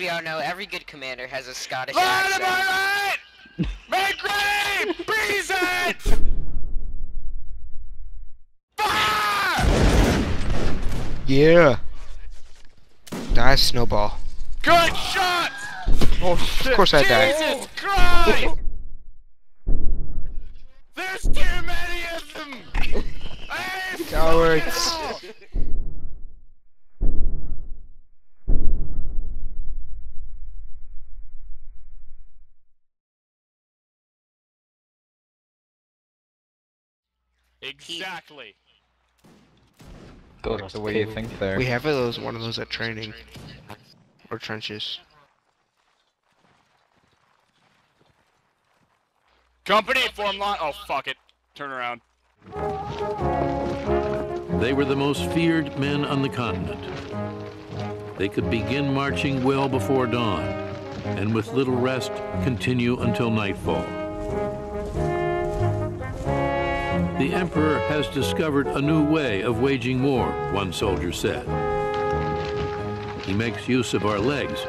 we all know, every good commander has a Scottish accent. Right! Present! Yeah. Nice snowball. Good shot! Oh shit! Of course I died. Jesus Christ! There's too many of them! Cowards. Exactly. Goes the way you think there. We have one of those at training. Or trenches. Company form line. Oh fuck it. Turn around. They were the most feared men on the continent. They could begin marching well before dawn, and with little rest, continue until nightfall. The Emperor has discovered a new way of waging war, one soldier said. He makes use of our legs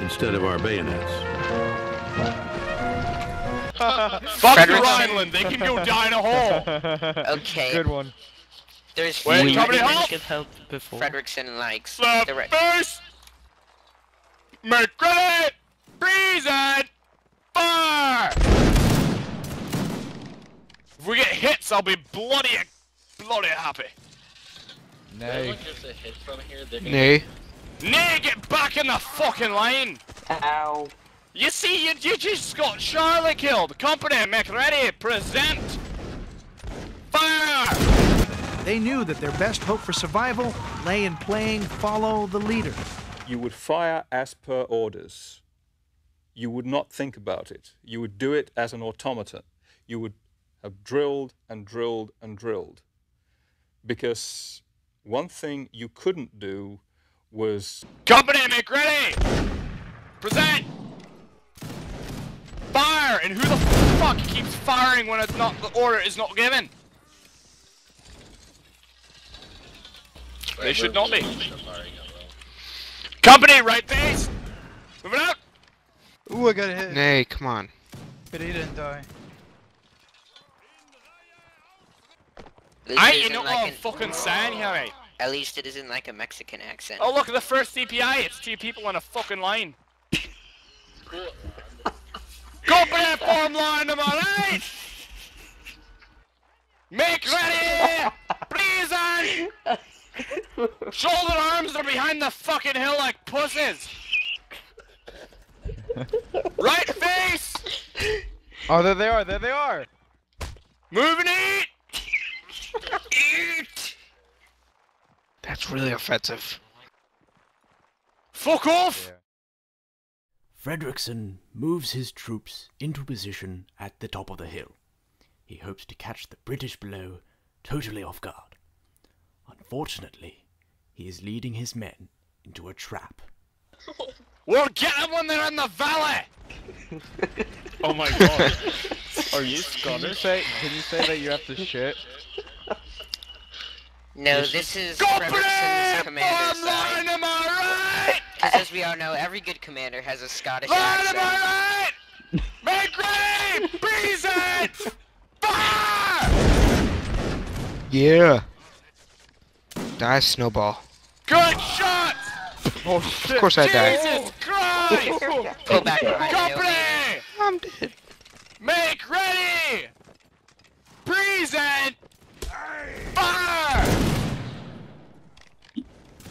instead of our bayonets. Fuck the Rhineland, they can go die in a hole! Okay. Good one. There's wait, somebody help! Fredrickson likes the first! Make credit! Present! Fire! If we get hits, I'll be bloody happy. Nay. Nay. Nay, get back in the fucking lane! Ow. You see, you just got Charlie killed. Company, make ready, present! Fire! They knew that their best hope for survival lay in playing follow the leader. You would fire as per orders. You would not think about it. You would do it as an automaton. You would have drilled and drilled and drilled. Because one thing you couldn't do was... Company, make ready! Present! Fire! And who the fuck keeps firing when it's not, the order is not given? They should not be. Company, right face! Move it out! Ooh, I got a hit. Nay, come on. But he didn't die. I ain't not like a fucking sign, Harry. At least it isn't like a Mexican accent. Oh, look at the first CPI. It's two people on a fucking line. Go for that form line to my right! Make ready! Please! Shoulder arms are behind the fucking hill like pussies! Right face! Oh, there they are, there they are! Move and eat! Eat! That's really offensive. Fuck off! Yeah. Fredrickson moves his troops into position at the top of the hill. He hopes to catch the British below totally off guard. Unfortunately, he is leading his men into a trap. We'll get them when they're in the valley! Oh my god. Are you Scottish? Can you say that you have to shit? No, this is Fredrickson's commander's side. Am I right? Because as we all know, every good commander has a Scottish accent. Am I right? Make ready! Present! Fire! Yeah. Nice snowball. Good shot! Oh shit! Of course I died. Jesus Christ! Go back behind Company! I'm dead. Make ready! Present! Fire!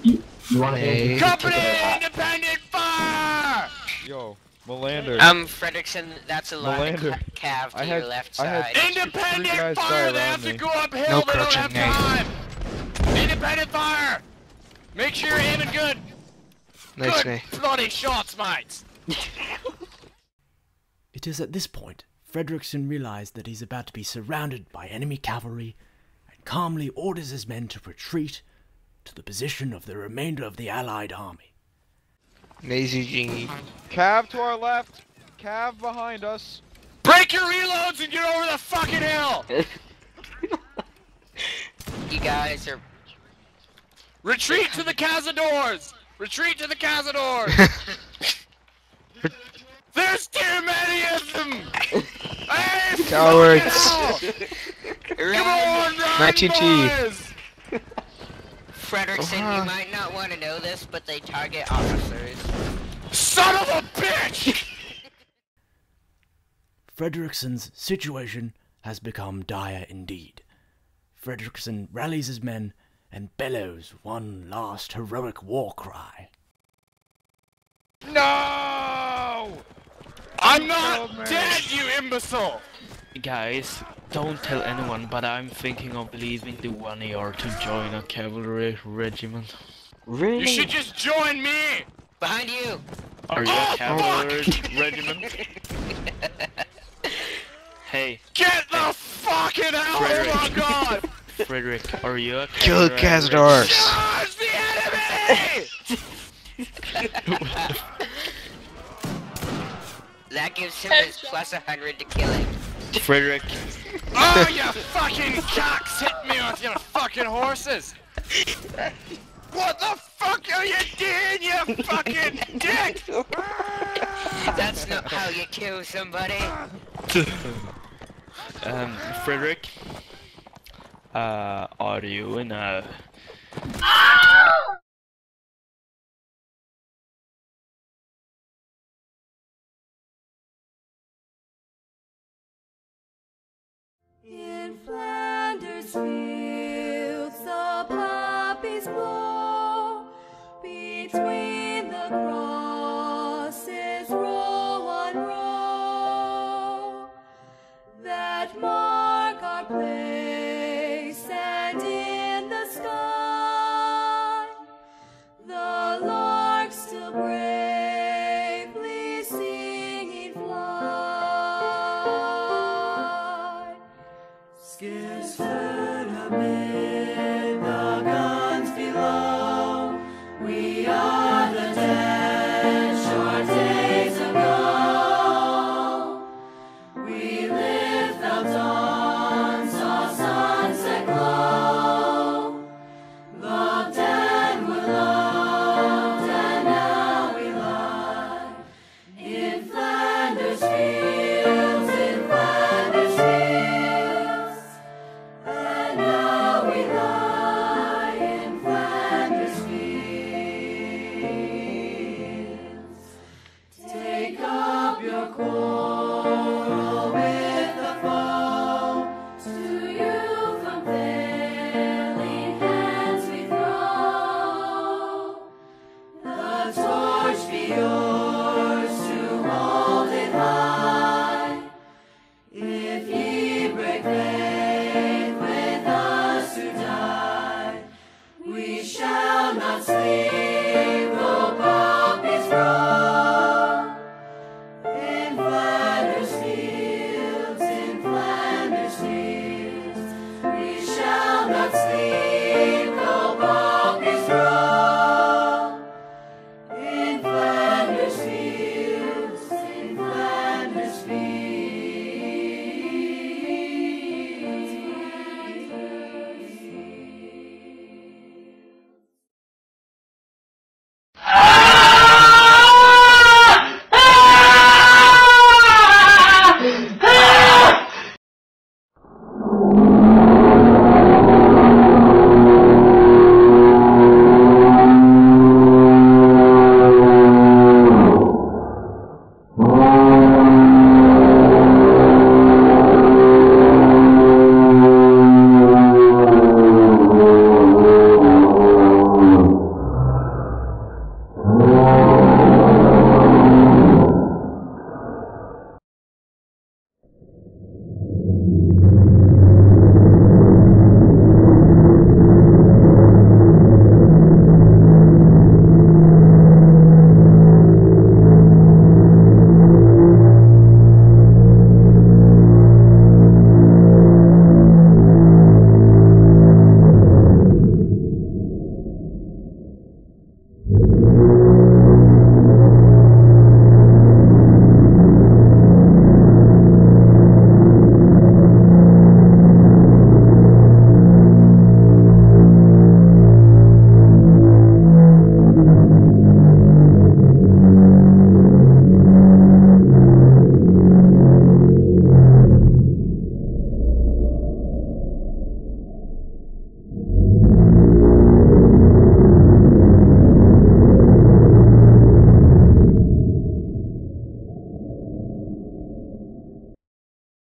You want a company independent fire! Yo, Melander. Fredrickson, that's a lot of cav to your left side. Independent fire! They have to go uphill, no they don't have time! Independent fire! Make sure you're aiming good! Nice good bloody shots, mates! It is at this point, Fredrickson realized that he's about to be surrounded by enemy cavalry, and calmly orders his men to retreat to the position of the remainder of the Allied army. Lazy Jingy. Cav to our left, cav behind us. Break your reloads and get over the fucking hill! You guys are... Retreat to the Cazadors! Retreat to the Cazadors! humanity! Cowards! Come on, my chi. Fredrickson, you might not want to know this, but they target officers. Son of a bitch! Fredrickson's situation has become dire indeed. Fredrickson rallies his men and bellows one last heroic war cry. No! I'm not dead, you imbecile! Guys, don't tell anyone, but I'm thinking of leaving the 1ER to join a cavalry regiment. Really? You should just join me! Behind you! Are you a cavalry regiment? Hey. Get the fucking hell Frederick. Oh my god! Frederick, are you a cavalry? Kill Kazdars! Charge the enemy! That gives him his +100 to kill him. Frederick. Oh, you fucking cocks hit me with your fucking horses! What the fuck are you doing, you fucking dick? That's not how you kill somebody. Frederick? Are you in a... In Flanders fields the poppies blow, between the crosses row on row, that mark our place, and in the sky the lark still bravely singing fly. Scarce heard a man.